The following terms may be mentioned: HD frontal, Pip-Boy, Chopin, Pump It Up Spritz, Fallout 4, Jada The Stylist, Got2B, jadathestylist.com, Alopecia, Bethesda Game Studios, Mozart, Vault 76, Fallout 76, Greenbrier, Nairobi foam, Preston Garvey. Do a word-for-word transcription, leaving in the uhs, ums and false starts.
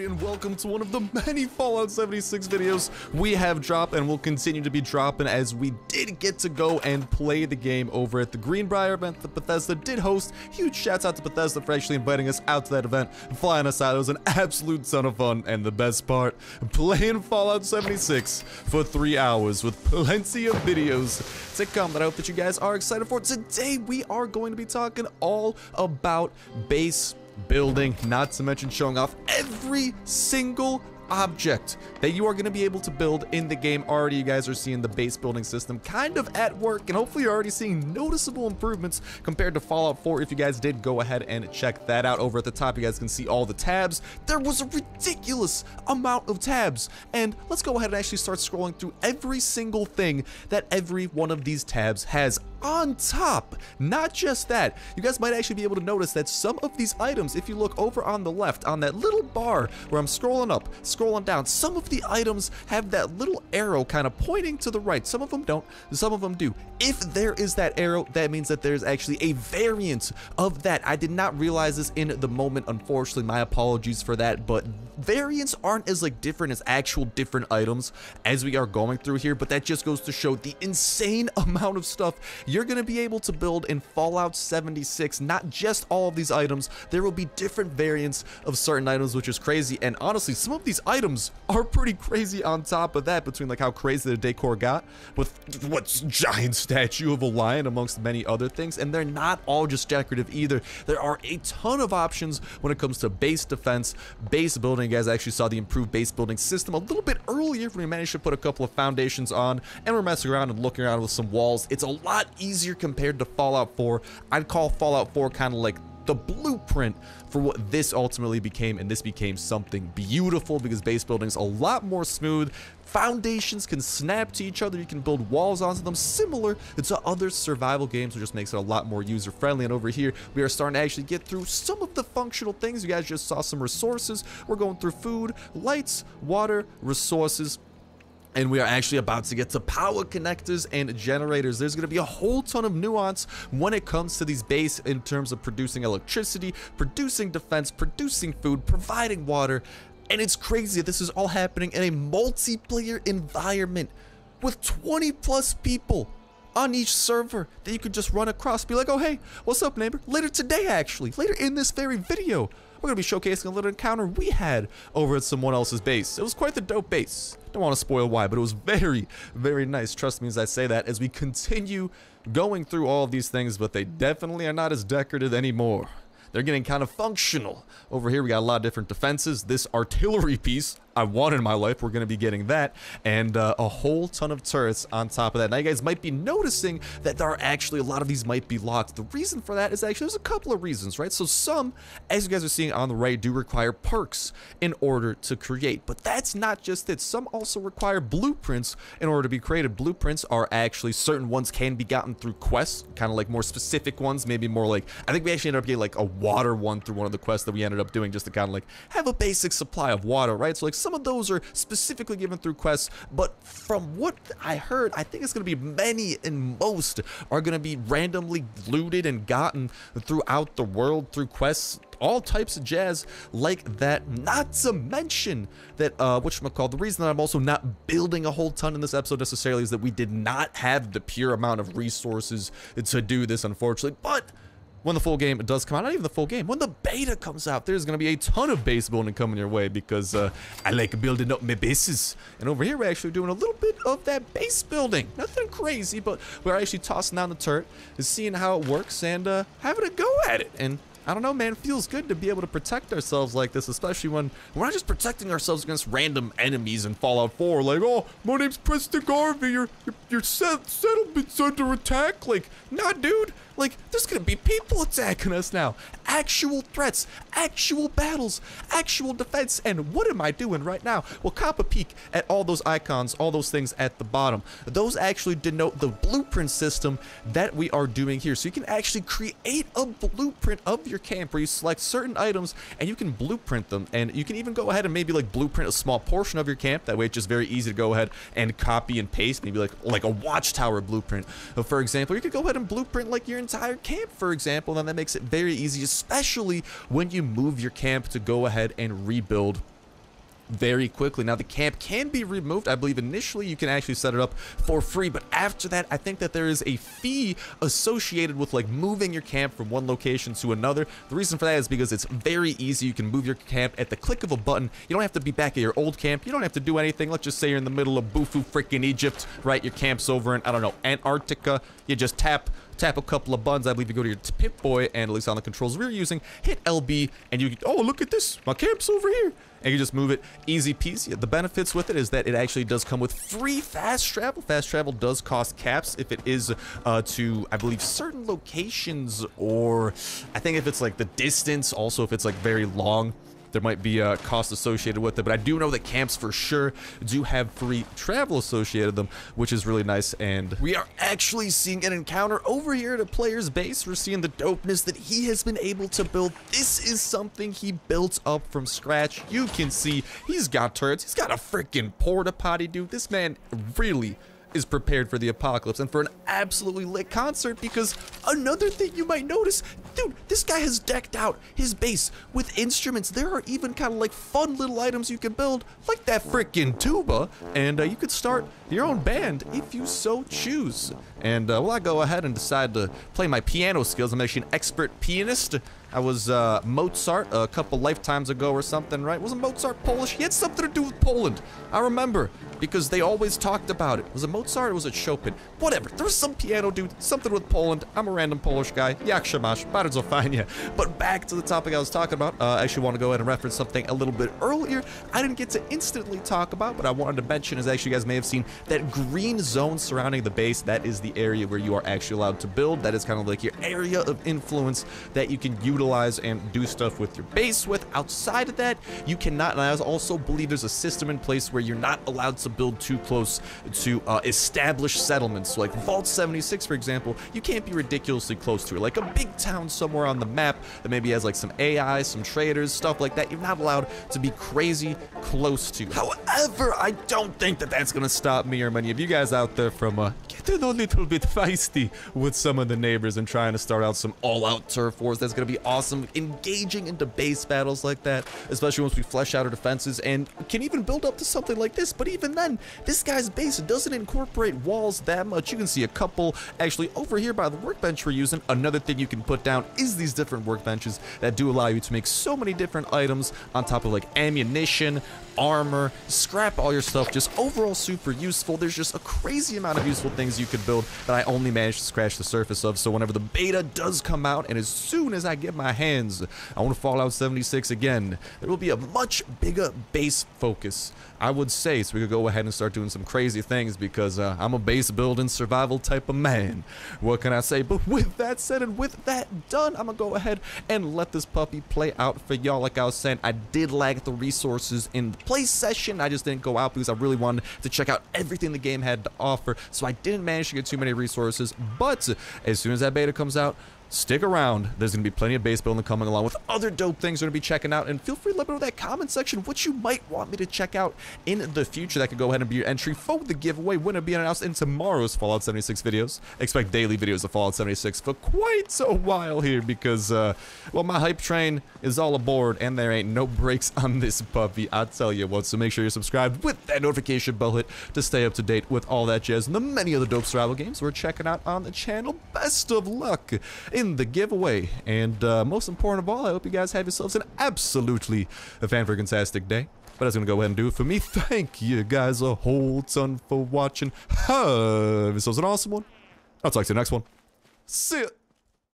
everybody, and welcome to one of the many Fallout seventy-six videos we have dropped and will continue to be dropping, as we did get to go and play the game over at the Greenbrier event that Bethesda did host. Huge shouts out to Bethesda for actually inviting us out to that event and flying us out. It was an absolute ton of fun, and the best part, playing Fallout seventy-six for three hours with plenty of videos to come that I hope that you guys are excited for. Today we are going to be talking all about base building, not to mention showing off every single object that you are going to be able to build in the game. Already you guys are seeing the base building system kind of at work, and hopefully you're already seeing noticeable improvements compared to Fallout four. If you guys did, go ahead and check that out. Over at the top you guys can see all the tabs. There was a ridiculous amount of tabs, and let's go ahead and actually start scrolling through every single thing that every one of these tabs has on top. Not just that, you guys might actually be able to notice that some of these items, if you look over on the left on that little bar where I'm scrolling up, scrolling down, some of the items have that little arrow kind of pointing to the right. Some of them don't, some of them do. If there is that arrow, that means that there's actually a variant of that. I did not realize this in the moment, unfortunately, my apologies for that, but variants aren't as like different as actual different items as we are going through here, but that just goes to show the insane amount of stuff you're going to be able to build in Fallout seventy-six. Not just all of these items, there will be different variants of certain items, which is crazy. And honestly, some of these items are pretty crazy on top of that, between like how crazy the decor got with what's giant statue of a lion amongst many other things. And they're not all just decorative either. There are a ton of options when it comes to base defense, base building. You guys actually saw the improved base building system a little bit earlier when we managed to put a couple of foundations on and we're messing around and looking around with some walls. It's a lot easier compared to Fallout four. I'd call Fallout four kind of like the blueprint for what this ultimately became, and this became something beautiful because base building's a lot more smooth. Foundations can snap to each other, you can build walls onto them, similar to other survival games, which just makes it a lot more user friendly. And over here we are starting to actually get through some of the functional things. You guys just saw some resources. We're going through food, lights, water, resources, and we are actually about to get to power connectors and generators. There's going to be a whole ton of nuance when it comes to these base in terms of producing electricity, producing defense, producing food, providing water. And it's crazy. This is all happening in a multiplayer environment with twenty plus people on each server that you could just run across, be like, oh, hey, what's up, neighbor? Later today, actually, later in this very video, we're going to be showcasing a little encounter we had over at someone else's base. It was quite the dope base. Don't want to spoil why, but it was very, very nice. Trust me as I say that, as we continue going through all of these things, but they definitely are not as decorative anymore. They're getting kind of functional. Over here, we got a lot of different defenses. This artillery piece I wanted in my life, we're going to be getting that, and uh, a whole ton of turrets on top of that. Now you guys might be noticing that there are actually a lot of these might be locked. The reason for that is actually there's a couple of reasons, right? So some, as you guys are seeing on the right, do require perks in order to create, but that's not just it. Some also require blueprints in order to be created. Blueprints are actually, certain ones can be gotten through quests, kind of like more specific ones, maybe more like, I think we actually ended up getting like a water one through one of the quests that we ended up doing, just to kind of like have a basic supply of water, right? So like some of those are specifically given through quests, but from what I heard, I think it's going to be many and most are going to be randomly looted and gotten throughout the world through quests, all types of jazz like that. Not to mention that, uh, whatchamacallit, the reason that I'm also not building a whole ton in this episode necessarily is that we did not have the pure amount of resources to do this, unfortunately, but when the full game does come out, not even the full game, when the beta comes out, there's going to be a ton of base building coming your way because uh, I like building up my bases. And over here, we're actually doing a little bit of that base building. Nothing crazy, but we're actually tossing down the turret and seeing how it works and uh, having a go at it. And I don't know, man, it feels good to be able to protect ourselves like this, especially when we're not just protecting ourselves against random enemies in Fallout four. Like, oh, my name's Preston Garvey, your, your, your settlement's under attack. Like, nah, dude. Like, there's gonna be people attacking us now. Actual threats, actual battles, actual defense. And what am I doing right now? Well, cop a peek at all those icons, all those things at the bottom. Those actually denote the blueprint system that we are doing here. So you can actually create a blueprint of your camp where you select certain items and you can blueprint them. And you can even go ahead and maybe like blueprint a small portion of your camp. That way it's just very easy to go ahead and copy and paste, maybe like, like a watchtower blueprint, for example. You could go ahead and blueprint like your entire camp, for example, and that makes it very easy, especially when you move your camp to go ahead and rebuild very quickly. Now, the camp can be removed. I believe initially you can actually set it up for free, but after that, I think that there is a fee associated with like moving your camp from one location to another. The reason for that is because it's very easy. You can move your camp at the click of a button. You don't have to be back at your old camp. You don't have to do anything. Let's just say you're in the middle of Bufu freaking Egypt, right? Your camp's over in, I don't know, Antarctica. You just tap tap a couple of buttons. I believe you go to your Pip-Boy, and at least on the controls we're using, hit L B, and you can, oh, look at this, my camp's over here, and you just move it, easy peasy. The benefits with it is that it actually does come with free fast travel. Fast travel does cost caps if it is uh, to, I believe, certain locations, or I think if it's like the distance, also if it's like very long, there might be a cost associated with it. But I do know that camps for sure do have free travel associated with them, which is really nice. And we are actually seeing an encounter over here at a player's base. We're seeing the dopeness that he has been able to build. This is something he built up from scratch. You can see he's got turrets. He's got a freaking porta potty, dude. This man really is prepared for the apocalypse and for an absolutely lit concert. Because another thing you might notice, dude, this guy has decked out his bass with instruments. There are even kind of like fun little items you can build, like that freaking tuba, and uh, you could start your own band if you so choose. And uh, well, I go ahead and decide to play my piano skills. I'm actually an expert pianist. I was uh, Mozart a couple lifetimes ago or something, right? Wasn't Mozart Polish? He had something to do with Poland. I remember, because they always talked about it. Was it Mozart or was it Chopin? Whatever. There was some piano dude, something with Poland. I'm a random Polish guy. Jak się masz, bardzo fajnie. But back to the topic I was talking about. Uh, I actually want to go ahead and reference something a little bit earlier I didn't get to instantly talk about, but I wanted to mention is actually you guys may have seen that green zone surrounding the base. That is the area where you are actually allowed to build. That is kind of like your area of influence that you can utilize and do stuff with your base with. Outside of that, you cannot. And I also believe there's a system in place where you're not allowed to build too close to uh, established settlements. So like Vault seventy-six, for example, you can't be ridiculously close to it. Like a big town somewhere on the map that maybe has like some A I, some traders, stuff like that. You're not allowed to be crazy close to. However, I don't think that that's gonna stop me or many of you guys out there from uh, getting a little bit feisty with some of the neighbors and trying to start out some all-out turf wars. That's gonna be awesome, engaging into base battles like that, especially once we flesh out our defenses and can even build up to something like this. But even then, this guy's base doesn't incorporate walls that much. You can see a couple actually over here by the workbench we're using. Another thing you can put down is these different workbenches that do allow you to make so many different items on top of like ammunition, armor, scrap, all your stuff. Just overall super useful. There's just a crazy amount of useful things you could build that I only managed to scratch the surface of. So whenever the beta does come out, and as soon as I get my hands I want to Fallout seventy-six again, there will be a much bigger base focus, I would say, so we could go ahead and start doing some crazy things, because uh, I'm a base building survival type of man. What can I say? But with that said and with that done, I'm gonna go ahead and let this puppy play out for y'all. Like I was saying, I did lack the resources in the play session. I just didn't go out because I really wanted to check out everything the game had to offer, so I didn't manage to get too many resources. But as soon as that beta comes out, stick around. There's going to be plenty of base building coming along with other dope things we're going to be checking out. And feel free to let me know in that comment section what you might want me to check out in the future. That could go ahead and be your entry for the giveaway winner being announced in tomorrow's Fallout seventy-six videos. Expect daily videos of Fallout seventy-six for quite a while here, because, uh, well, my hype train is all aboard and there ain't no brakes on this puppy, I tell you what. So make sure you're subscribed with that notification bell hit to stay up to date with all that jazz and the many other dope survival games we're checking out on the channel. Best of luck in the giveaway, and uh, most important of all, I hope you guys have yourselves an absolutely fan-freaking-tastic day. But that's gonna go ahead and do it for me. Thank you guys a whole ton for watching. Have yourselves an awesome one. I'll talk to you next one. See ya.